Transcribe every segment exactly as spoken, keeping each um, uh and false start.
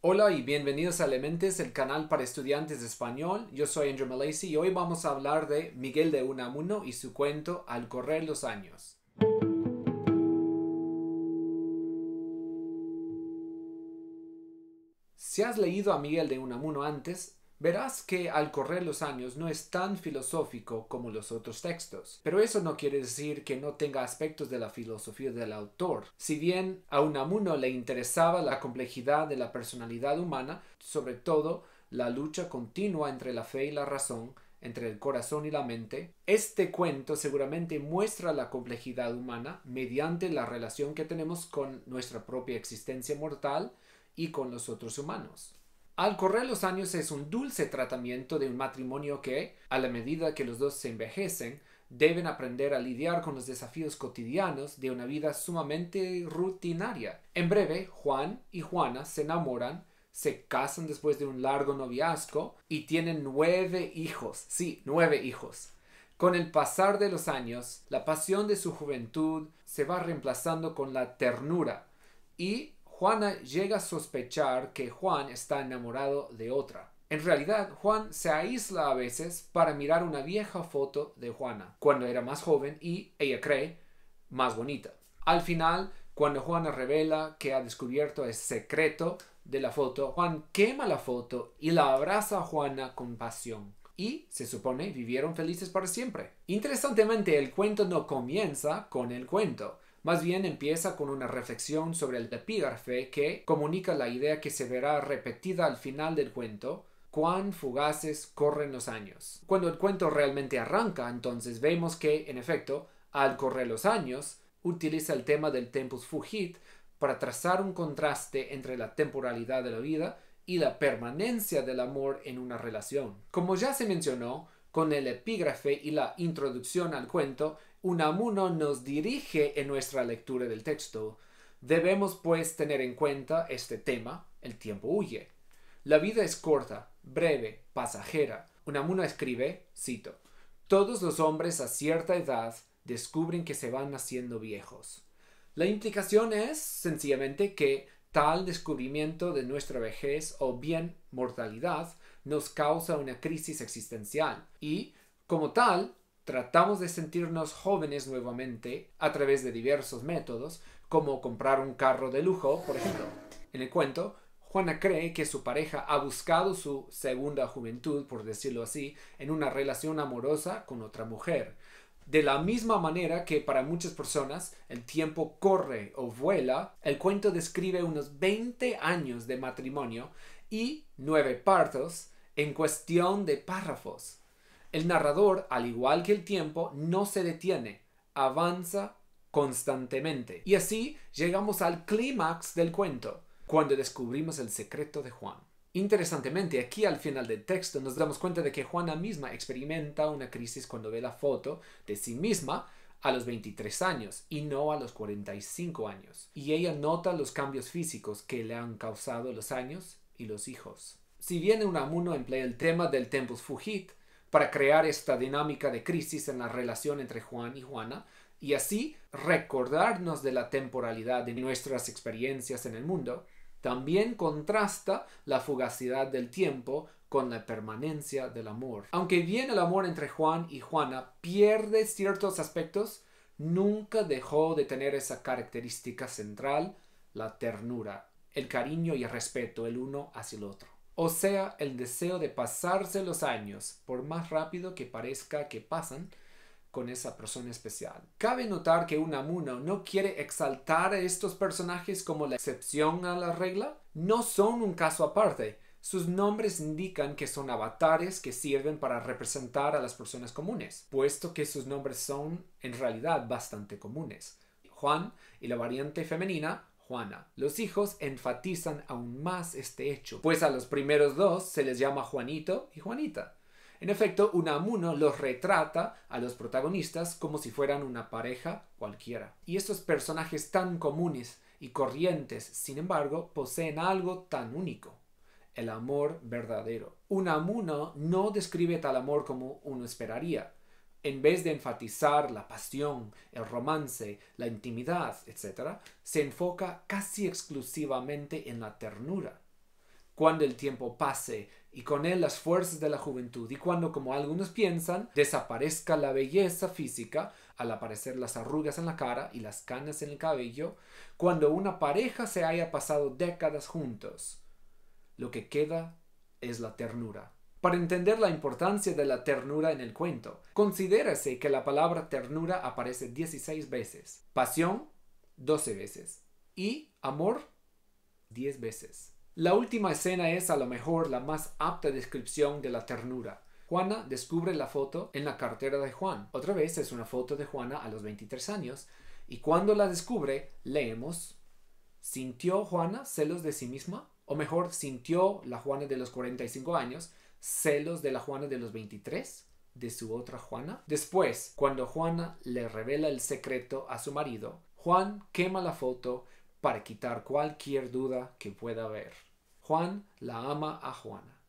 Hola y bienvenidos a Elementes, el canal para estudiantes de español. Yo soy Andrew Malesi y hoy vamos a hablar de Miguel de Unamuno y su cuento Al correr los años. Si has leído a Miguel de Unamuno antes, verás que Al correr los años no es tan filosófico como los otros textos, pero eso no quiere decir que no tenga aspectos de la filosofía del autor. Si bien a Unamuno le interesaba la complejidad de la personalidad humana, sobre todo la lucha continua entre la fe y la razón, entre el corazón y la mente, este cuento seguramente muestra la complejidad humana mediante la relación que tenemos con nuestra propia existencia mortal y con los otros humanos. Al correr los años es un dulce tratamiento de un matrimonio que, a la medida que los dos se envejecen, deben aprender a lidiar con los desafíos cotidianos de una vida sumamente rutinaria. En breve, Juan y Juana se enamoran, se casan después de un largo noviazgo y tienen nueve hijos. Sí, nueve hijos. Con el pasar de los años, la pasión de su juventud se va reemplazando con la ternura y Juana llega a sospechar que Juan está enamorado de otra. En realidad, Juan se aísla a veces para mirar una vieja foto de Juana, cuando era más joven y, ella cree, más bonita. Al final, cuando Juana revela que ha descubierto el secreto de la foto, Juan quema la foto y la abraza a Juana con pasión. Y, se supone, vivieron felices para siempre. Interesantemente, el cuento no comienza con el cuento. Más bien empieza con una reflexión sobre el epígrafe que comunica la idea que se verá repetida al final del cuento, cuán fugaces corren los años. Cuando el cuento realmente arranca, entonces vemos que, en efecto, al correr los años, utiliza el tema del Tempus Fugit para trazar un contraste entre la temporalidad de la vida y la permanencia del amor en una relación. Como ya se mencionó, con el epígrafe y la introducción al cuento, Unamuno nos dirige en nuestra lectura del texto. Debemos, pues, tener en cuenta este tema, el tiempo huye. La vida es corta, breve, pasajera. Unamuno escribe, cito, «Todos los hombres a cierta edad descubren que se van haciendo viejos». La implicación es, sencillamente, que tal descubrimiento de nuestra vejez o bien mortalidad nos causa una crisis existencial y, como tal, tratamos de sentirnos jóvenes nuevamente a través de diversos métodos, como comprar un carro de lujo, por ejemplo. En el cuento, Juana cree que su pareja ha buscado su segunda juventud, por decirlo así, en una relación amorosa con otra mujer. De la misma manera que para muchas personas el tiempo corre o vuela, el cuento describe unos veinte años de matrimonio y nueve partos en cuestión de párrafos. El narrador, al igual que el tiempo, no se detiene, avanza constantemente. Y así llegamos al clímax del cuento, cuando descubrimos el secreto de Juan. Interesantemente, aquí al final del texto nos damos cuenta de que Juana misma experimenta una crisis cuando ve la foto de sí misma a los veintitrés años y no a los cuarenta y cinco años. Y ella nota los cambios físicos que le han causado los años y los hijos. Si bien Unamuno emplea el tema del Tempus Fugit, para crear esta dinámica de crisis en la relación entre Juan y Juana, y así recordarnos de la temporalidad de nuestras experiencias en el mundo, también contrasta la fugacidad del tiempo con la permanencia del amor. Aunque bien el amor entre Juan y Juana pierde ciertos aspectos, nunca dejó de tener esa característica central, la ternura, el cariño y el respeto el uno hacia el otro. O sea, el deseo de pasarse los años, por más rápido que parezca que pasan, con esa persona especial. Cabe notar que Unamuno no quiere exaltar a estos personajes como la excepción a la regla. No son un caso aparte. Sus nombres indican que son avatares que sirven para representar a las personas comunes, puesto que sus nombres son, en realidad, bastante comunes. Juan y la variante femenina, Juana. Los hijos enfatizan aún más este hecho, pues a los primeros dos se les llama Juanito y Juanita. En efecto, Unamuno los retrata a los protagonistas como si fueran una pareja cualquiera. Y estos personajes tan comunes y corrientes, sin embargo, poseen algo tan único, el amor verdadero. Unamuno no describe tal amor como uno esperaría. En vez de enfatizar la pasión, el romance, la intimidad, etcétera, se enfoca casi exclusivamente en la ternura. cuando el tiempo pase y con él las fuerzas de la juventud, y cuando, como algunos piensan, desaparezca la belleza física al aparecer las arrugas en la cara y las canas en el cabello, cuando una pareja se haya pasado décadas juntos, lo que queda es la ternura. Para entender la importancia de la ternura en el cuento, considérese que la palabra ternura aparece dieciséis veces, pasión doce veces y amor diez veces. La última escena es a lo mejor la más apta descripción de la ternura. Juana descubre la foto en la cartera de Juan. Otra vez es una foto de Juana a los veintitrés años, y cuando la descubre, leemos: ¿sintió Juana celos de sí misma? O mejor, ¿sintió la Juana de los cuarenta y cinco años celos de la Juana de los veintitrés? ¿De su otra Juana? Después, cuando Juana le revela el secreto a su marido, Juan quema la foto para quitar cualquier duda que pueda haber. Juan la ama a Juana,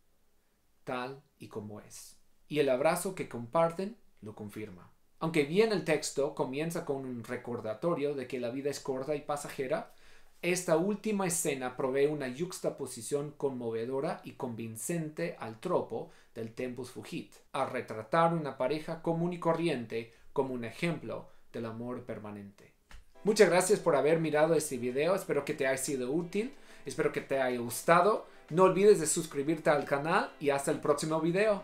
tal y como es. Y el abrazo que comparten lo confirma. Aunque bien el texto comienza con un recordatorio de que la vida es corta y pasajera, esta última escena provee una yuxtaposición conmovedora y convincente al tropo del Tempus Fugit, a retratar una pareja común y corriente como un ejemplo del amor permanente. Muchas gracias por haber mirado este video, espero que te haya sido útil. Espero que te haya gustado, no olvides de suscribirte al canal y hasta el próximo video.